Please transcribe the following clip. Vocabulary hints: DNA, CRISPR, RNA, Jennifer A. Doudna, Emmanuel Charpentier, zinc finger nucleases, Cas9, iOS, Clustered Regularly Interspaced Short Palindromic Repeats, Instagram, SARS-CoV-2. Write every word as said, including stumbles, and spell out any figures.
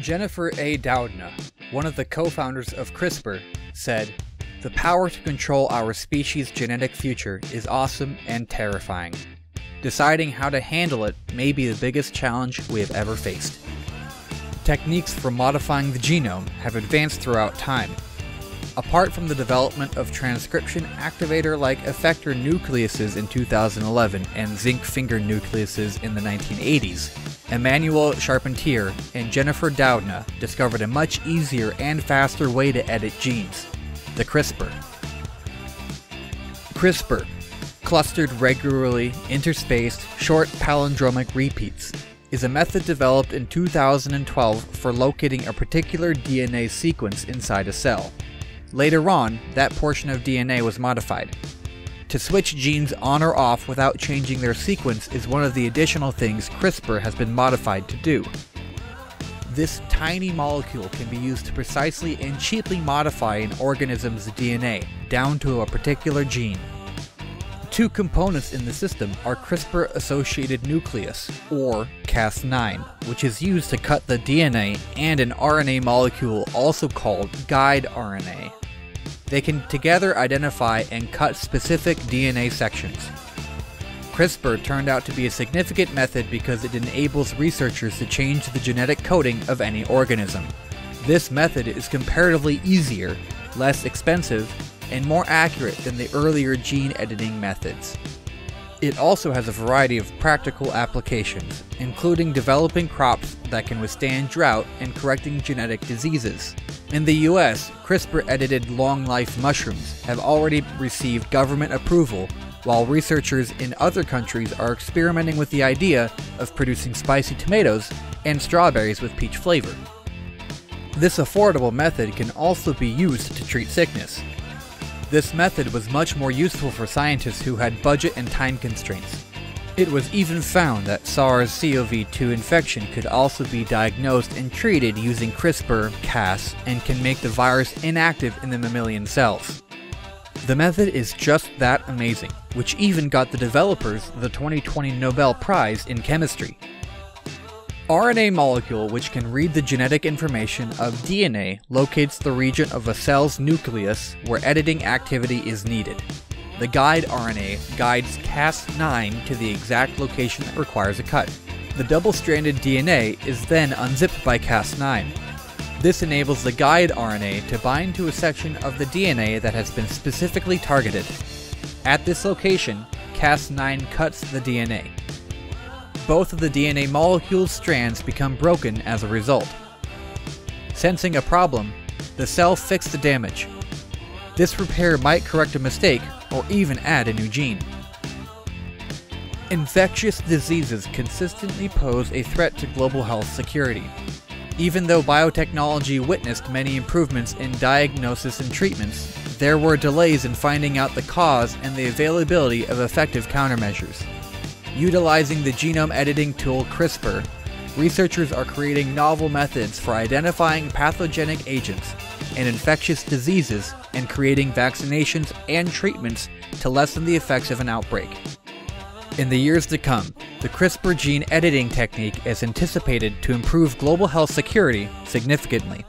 Jennifer A. Doudna, one of the co-founders of CRISPR, said, "The power to control our species' genetic future is awesome and terrifying. Deciding how to handle it may be the biggest challenge we have ever faced." Techniques for modifying the genome have advanced throughout time. Apart from the development of transcription activator-like effector nucleases in two thousand eleven and zinc finger nucleases in the nineteen eighties, Emmanuel Charpentier and Jennifer Doudna discovered a much easier and faster way to edit genes, the CRISPR. CRISPR, clustered regularly, interspaced, short palindromic repeats, is a method developed in two thousand twelve for locating a particular D N A sequence inside a cell. Later on, that portion of D N A was modified. To switch genes on or off without changing their sequence is one of the additional things CRISPR has been modified to do. This tiny molecule can be used to precisely and cheaply modify an organism's D N A down to a particular gene. Two components in the system are CRISPR-associated nucleus, or Cas nine, which is used to cut the D N A, and an R N A molecule also called guide R N A. They can together identify and cut specific D N A sections. CRISPR turned out to be a significant method because it enables researchers to change the genetic coding of any organism. This method is comparatively easier, less expensive, and more accurate than the earlier gene editing methods. It also has a variety of practical applications, including developing crops that can withstand drought and correcting genetic diseases. In the U S, CRISPR-edited long-life mushrooms have already received government approval, while researchers in other countries are experimenting with the idea of producing spicy tomatoes and strawberries with peach flavor. This affordable method can also be used to treat sickness. This method was much more useful for scientists who had budget and time constraints. It was even found that SARS C O V two infection could also be diagnosed and treated using CRISPR-Cas and can make the virus inactive in the mammalian cells. The method is just that amazing, which even got the developers the twenty twenty Nobel Prize in Chemistry. R N A molecule, which can read the genetic information of D N A, locates the region of a cell's nucleus where editing activity is needed. The guide R N A guides Cas nine to the exact location that requires a cut. The double-stranded D N A is then unzipped by Cas nine. This enables the guide R N A to bind to a section of the D N A that has been specifically targeted. At this location, Cas nine cuts the D N A. Both of the D N A molecule strands become broken as a result. Sensing a problem, the cell fixed the damage. This repair might correct a mistake or even add a new gene. Infectious diseases consistently pose a threat to global health security. Even though biotechnology witnessed many improvements in diagnosis and treatments, there were delays in finding out the cause and the availability of effective countermeasures. Utilizing the genome editing tool CRISPR, researchers are creating novel methods for identifying pathogenic agents and infectious diseases and creating vaccinations and treatments to lessen the effects of an outbreak. In the years to come, the CRISPR gene editing technique is anticipated to improve global health security significantly.